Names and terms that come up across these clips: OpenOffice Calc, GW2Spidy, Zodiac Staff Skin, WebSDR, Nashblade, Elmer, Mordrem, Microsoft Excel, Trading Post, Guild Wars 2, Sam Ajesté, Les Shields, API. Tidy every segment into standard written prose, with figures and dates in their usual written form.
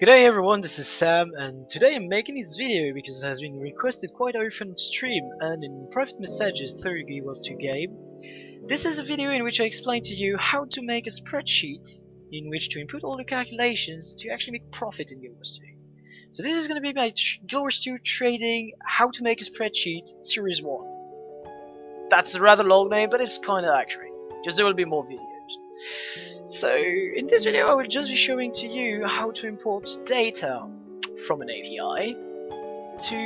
G'day everyone, this is Sam, and today I'm making this video because it has been requested quite often on stream and in private messages through Guild Wars 2 game. This is a video in which I explain to you how to make a spreadsheet in which to input all the calculations to actually make profit in Guild Wars 2. So this is going to be my Guild Wars 2 trading how to make a spreadsheet series 1. That's a rather long name, but it's kind of accurate, because there will be more videos. So in this video I will just be showing to you how to import data from an API to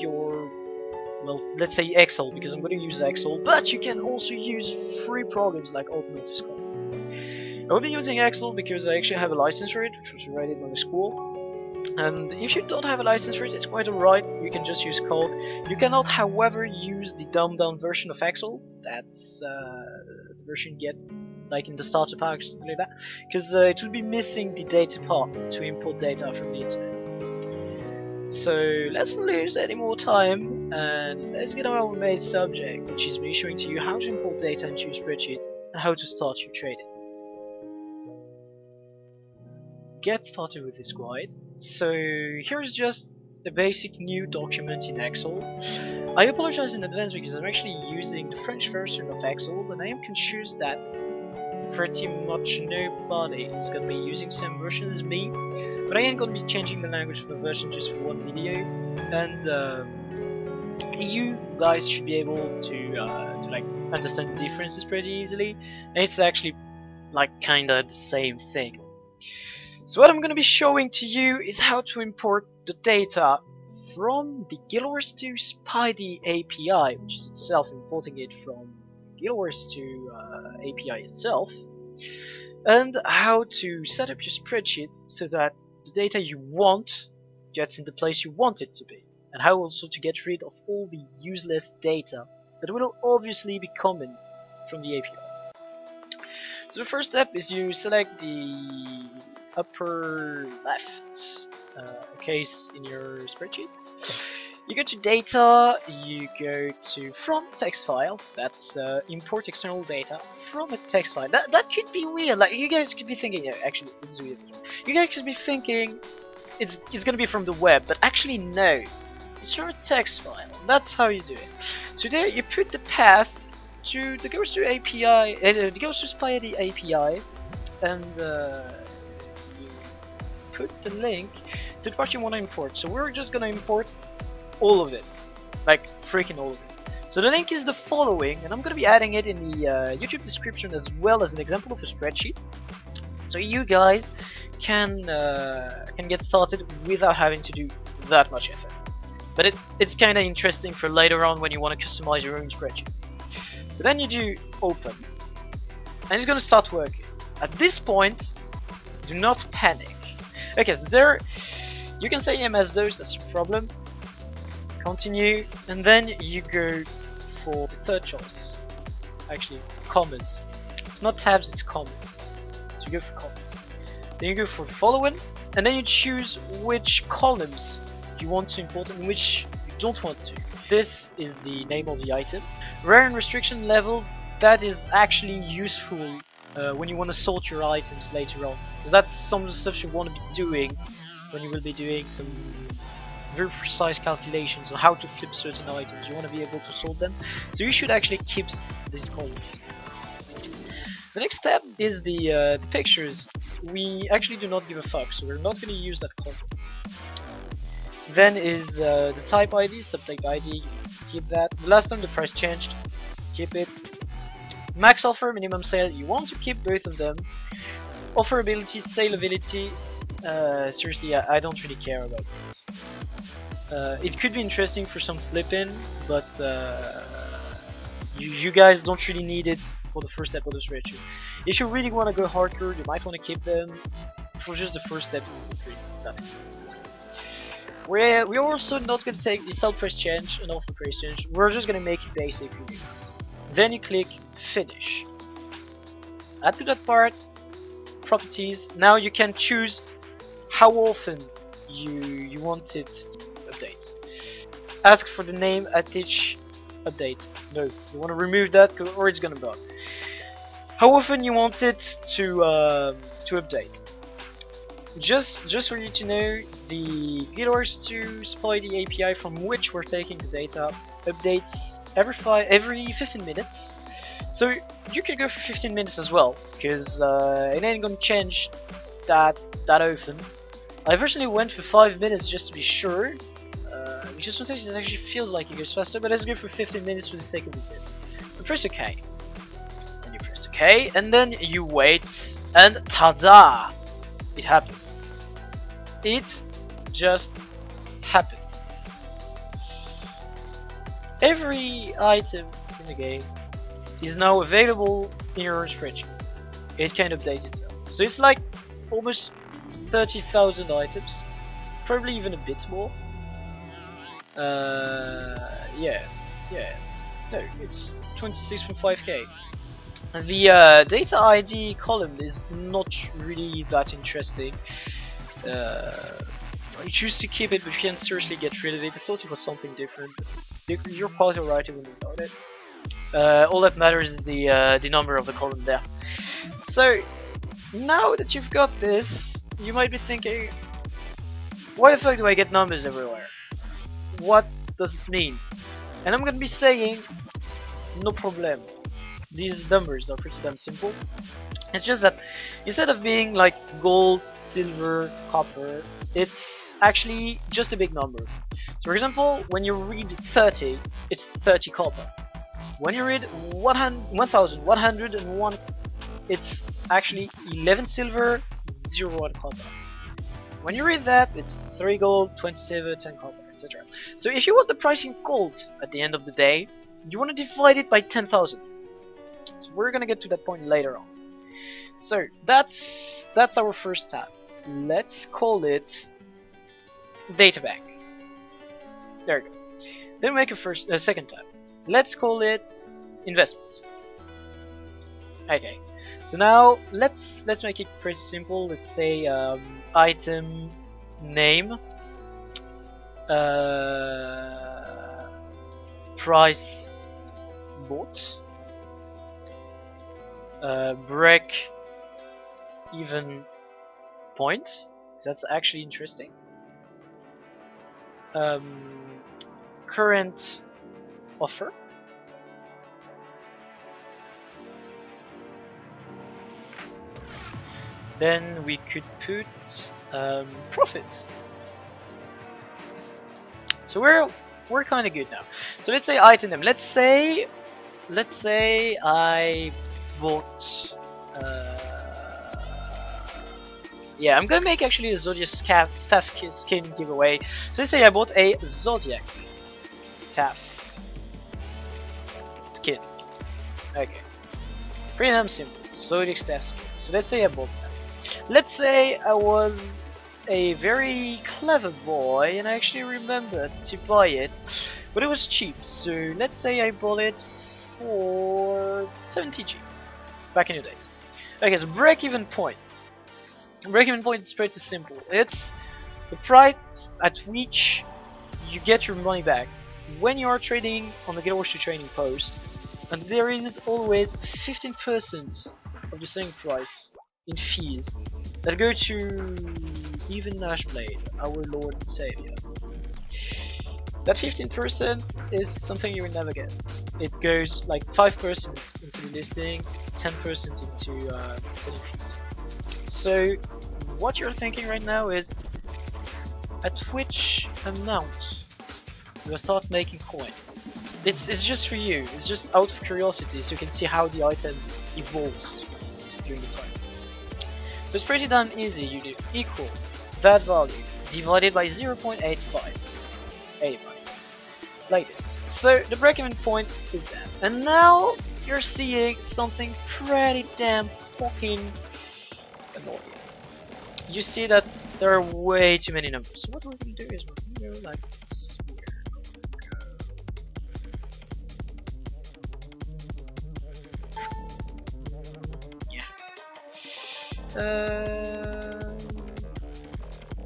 your, well, let's say Excel, because I'm going to use Excel, but you can also use free programs like OpenOffice Calc. I will be using Excel because I actually have a license for it, which was provided by the school. And if you don't have a license for it, it's quite alright, you can just use Calc. You cannot, however, use the dumbed-down version of Excel. That's the version you get like in the starter pack, something like that, because it would be missing the data part to import data from the internet. So let's not lose any more time and let's get on our main subject, which is me showing to you how to import data into your spreadsheet and how to start your trading. Get started with this guide. So here's just a basic new document in Excel. I apologize in advance because I'm actually using the French version of Excel, and I am confused that pretty much nobody is going to be using the same version as me, but I am going to be changing the language for the version just for one video, and you guys should be able to like understand the differences pretty easily, and it's actually like kinda the same thing. So what I'm going to be showing to you is how to import the data from the Guild Wars 2Spidy API, which is itself importing it from Guild Wars 2 API itself, and how to set up your spreadsheet so that the data you want gets in the place you want it to be, and how also to get rid of all the useless data that will obviously be coming from the API. So the first step is you select the upper left case in your spreadsheet. You go to data, you go to from text file, that's import external data from a text file. That could be weird, like you guys could be thinking, yeah, actually it's weird. You guys could be thinking it's gonna be from the web, but actually no. It's your text file, that's how you do it. So there you put the path to the Guild Wars 2 API, the Guild Wars 2Spidy API, and you put the link to what you want to import. So we're just gonna import all of it, like freaking all of it. So the link is the following, and I'm going to be adding it in the YouTube description as well as an example of a spreadsheet, so you guys can get started without having to do that much effort. But it's kind of interesting for later on when you want to customize your own spreadsheet. So then you do open, and it's going to start working. At this point, do not panic. Okay, so there you can say MS those, that's a problem. Continue, and then you go for the third choice, actually commas, it's not tabs, it's commas, so you go for commas, then you go for following, and then you choose which columns you want to import and which you don't want to. This is the name of the item. Rare and restriction level, that is actually useful when you want to sort your items later on, because that's some of the stuff you want to be doing when you will be doing some very precise calculations on how to flip certain items. You want to be able to sort them, so you should actually keep these columns. The next step is the pictures. We actually do not give a fuck, so we're not going to use that column. Then is the type ID, subtype ID, keep that. The last time the price changed, keep it. Max offer, minimum sale, you want to keep both of them. Offerability, saleability, seriously, I don't really care about this. It could be interesting for some flipping, but you guys don't really need it for the first step of the spreadsheet. If you really want to go hardcore, you might want to keep them. For just the first step, it's not really that important. We're also not going to take the sell price change and offer price change. We're just going to make it basic for you guys. Then you click finish. Add to that part properties. Now you can choose how often you want it to update. Ask for the name at each update. No, you want to remove that, or it's gonna bug. How often you want it to update. Just for you to know, the Guild Wars 2 Spidey API from which we're taking the data updates every 15 minutes. So you could go for 15 minutes as well, because it ain't gonna change that often. I personally went for 5 minutes just to be sure, because sometimes it actually feels like it goes faster, but let's go for 15 minutes for the sake of the bit. But press OK. And you press OK, and then you wait, and ta-da! It happened. It just happened. Every item in the game is now available in your spreadsheet. It can update itself. So it's like almost 30,000 items, probably even a bit more. No, it's 26.5k. The data ID column is not really that interesting. I choose to keep it, but you can seriously get rid of it. I thought it was something different. You're probably right when you know it. All that matters is the number of the column there. So now that you've got this, you might be thinking, why the fuck do I get numbers everywhere? What does it mean? And I'm gonna be saying, no problem. These numbers are pretty damn simple. It's just that instead of being like gold, silver, copper, it's actually just a big number. So for example, when you read 30, it's 30 copper. When you read 1101, it's actually 11 silver, 0 copper. When you read that, it's 3 gold, 27, 10 copper, etc. So if you want the price in gold at the end of the day, you want to divide it by 10,000. So we're gonna get to that point later on. So that's our first tab. Let's call it data bank. There we go. Then make a second tab. Let's call it investments. Okay. So now let's make it pretty simple. Let's say item name, price bought, break even point. That's actually interesting. Current offer. Then we could put profit. So we're kind of good now. So let's say item name. Let's say I bought. Yeah, I'm gonna make actually a Zodiac Staff Skin giveaway. So let's say I bought a Zodiac Staff Skin. Okay, pretty damn simple. Zodiac Staff Skin. So let's say I bought that. Let's say I was a very clever boy and I actually remembered to buy it, but it was cheap, so let's say I bought it for 70G back in the days. Okay, so break-even point. Break-even point is pretty simple. It's the price at which you get your money back when you are trading on the Guild Wars 2 training post, and there is always 15% of the selling price in fees that go to even Nashblade, our lord and savior. That 15% is something you will never get. It goes like 5% into the listing, 10% into selling fees. So what you're thinking right now is, at which amount you will start making coin? It's just for you, it's just out of curiosity, so you can see how the item evolves during the time. So it's pretty damn easy. You do equal that value divided by 0.85, like this. So the break-even point is that. And now you're seeing something pretty damn fucking annoying. You see that there are way too many numbers. So what we're gonna do is we're gonna go like this.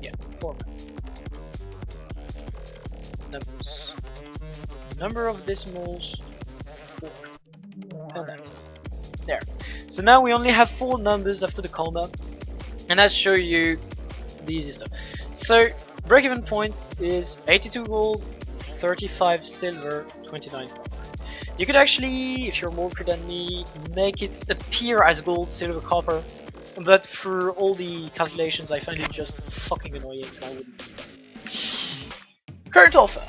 Yeah, format. Numbers. Number of decimals, 4. And that's it. There. So now we only have 4 numbers after the comma. And I'll show you the easy stuff. So break-even point is 82 gold, 35 silver, 29 copper. You could actually, if you're more good than me, make it appear as gold, silver, copper, but for all the calculations I find it just fucking annoying and I wouldn't do that. Current offer.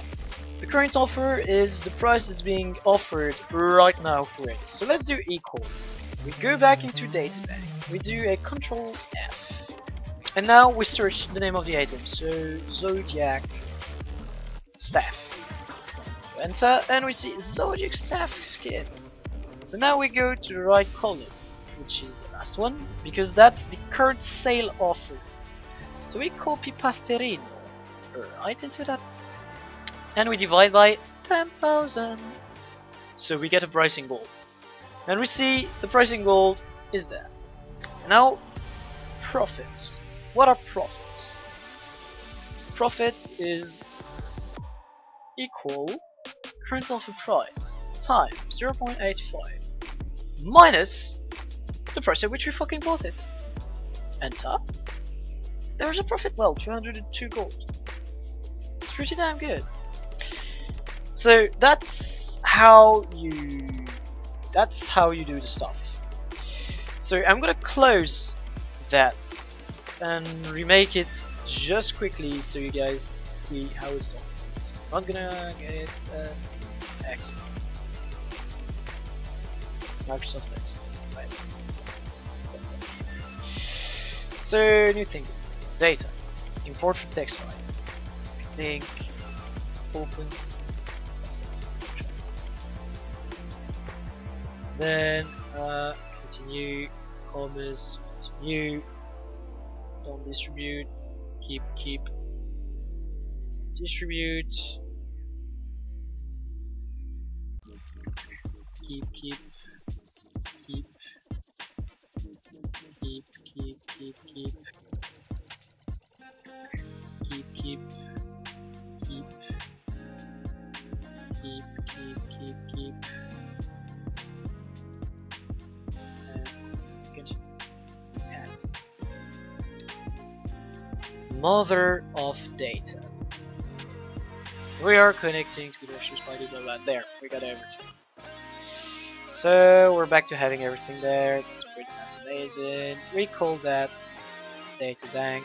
The current offer is the price that's being offered right now for it. So let's do equal. We go back into database, we do a control F, and now we search the name of the item, so Zodiac Staff. Enter, and we see Zodiac Staff Skin. So now we go to the right column, which is the last one, because that's the current sale offer. So we copy pasterin right into that, and we divide by 10,000. So we get a price in gold. And we see the price in gold is there. Now, profits. What are profits? Profit is equal current offer price times 0.85 minus the price at which we fucking bought it. Enter. There's a profit. Well, 202 gold. It's pretty damn good. So that's how you do the stuff. So I'm gonna close that and remake it just quickly so you guys see how it's done. So I'm not gonna get Excel. Microsoft Excel. Right. So new thing, data, import from text file. I think open. Then continue, commas, continue, don't distribute, keep, distribute, keep. Mother of data. We are connecting to the GW2Spidy, blah blah. There, we got everything. So we're back to having everything there. It's pretty amazing. We call that data bank.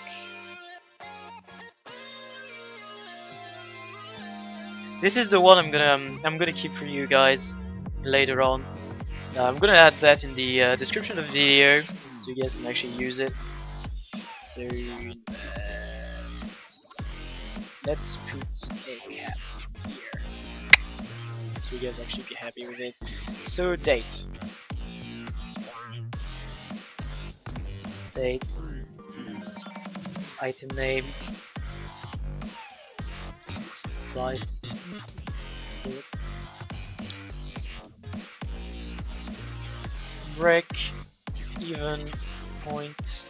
This is the one I'm gonna keep for you guys later on. I'm gonna add that in the description of the video so you guys can actually use it. So. Let's put a cap here, so you guys actually be happy with it. So date, item name, price, break, even point.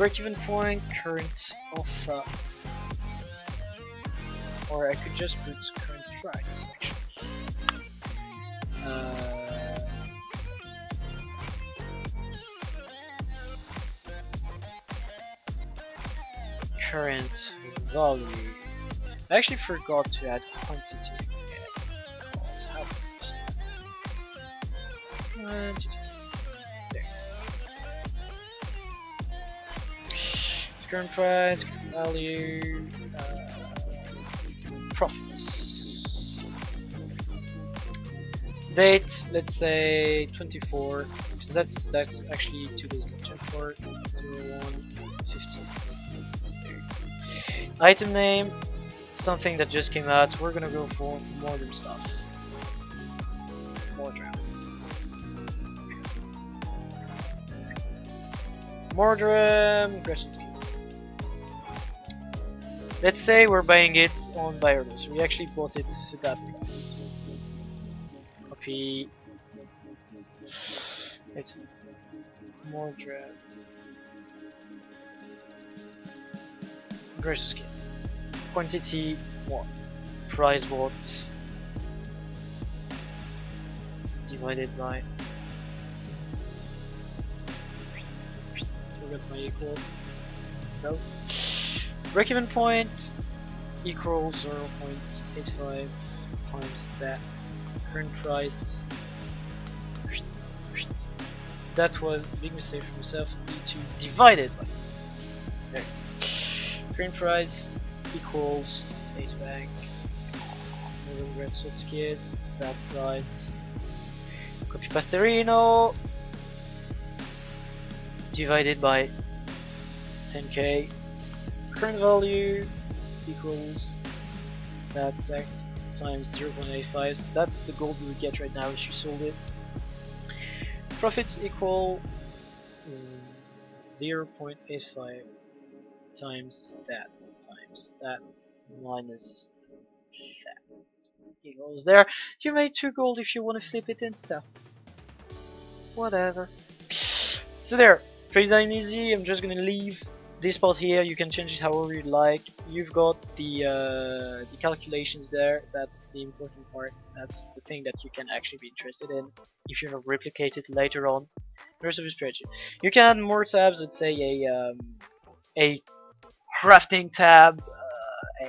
Break-even point, current offer, or I could just put current price actually. Current value. I actually forgot to add quantity. Quantity. Current price, current value, profits. So date, let's say 24, because that's actually 2 days later. 24, 01, 15. Item name, something that just came out. We're gonna go for Mordrem stuff. Mordrem, Gretchen's Key. Let's say we're buying it on buy order, so we actually bought it to that price. Copy. It's Mordrem. Gracious Skin. Quantity 1. Price bought divided by. With my equal. No. Break-even point equals 0.85 times that current price. That was a big mistake for myself. E2 divided by. There. Current price equals Ace Bank. Red Swiss Kid. That price. Copy Pasterino. Divided by 10k. Current value equals that times 0.85. So that's the gold we would get right now if you sold it. Profits equal 0.85 times that minus that equals there. You made 2 gold if you want to flip it insta. Whatever. So there. Pretty damn easy. I'm just gonna leave this part here. You can change it however you'd like. You've got the calculations there. That's the important part. That's the thing that you can actually be interested in if you replicate it later on the rest of your spreadsheet. You can add more tabs. Let's say a crafting tab, I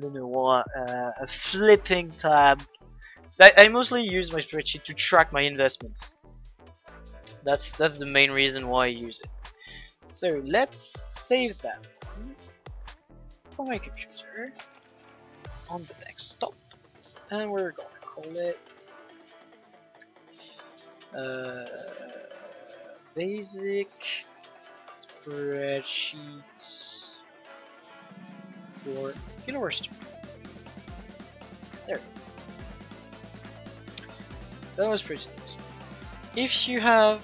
don't know what, a flipping tab. I mostly use my spreadsheet to track my investments. That's the main reason why I use it. So let's save that one for my computer on the desktop, and we're gonna call it basic spreadsheet for Guild Wars 2. There. That was pretty nice. If you have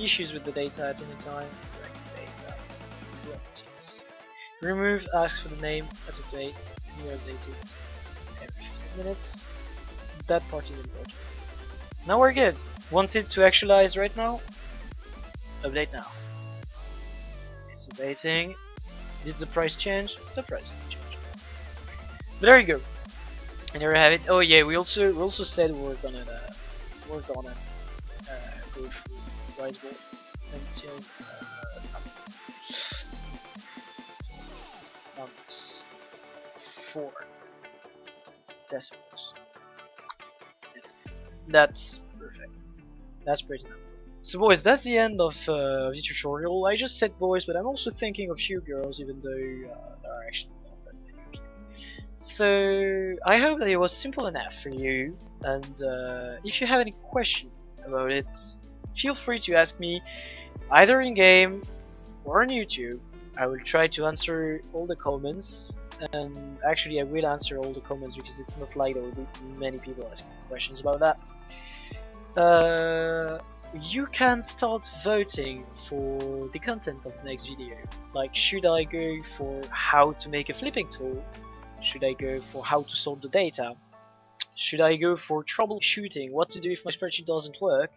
issues with the data at any time, correct the data, filters. Remove, ask for the name at a date, and you update it every 15 minutes. That part is important. Now we're good. Want it to actualize right now? Update now. It's updating. Did the price change? The price didn't change. But there you go. And there we have it. Oh yeah, we also said we were gonna work on it. Go through the rise board until numbers 4 decimals. That's perfect. That's pretty nice. So boys, that's the end of the tutorial. I just said boys, but I'm also thinking of you girls, even though there are actually not that many. So I hope that it was simple enough for you, and if you have any questions about it, feel free to ask me either in game or on YouTube. I will try to answer all the comments, and actually I will answer all the comments because it's not like there will be many people asking questions about that. You can start voting for the content of the next video, like should I go for how to make a flipping tool, should I go for how to sort the data, should I go for troubleshooting, what to do if my spreadsheet doesn't work?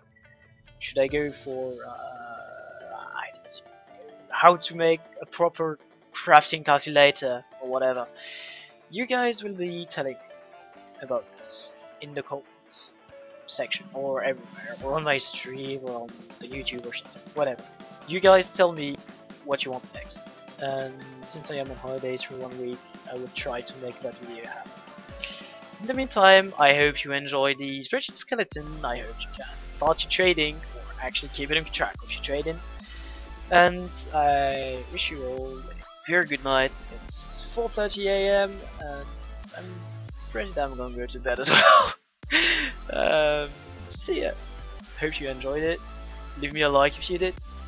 Should I go for I don't know, how to make a proper crafting calculator or whatever? You guys will be telling me about this in the comments section or everywhere, or on my stream or on the YouTube or something, whatever. You guys tell me what you want next. And since I am on holidays for 1 week, I will try to make that video happen. In the meantime, I hope you enjoy the spreadsheet skeleton. I hope you can start your trading, or actually keep it on track of your trading. And I wish you all a very good night. It's 4:30 AM and I'm pretty damn gonna go to bed as well. So see ya. Hope you enjoyed it. Leave me a like if you did.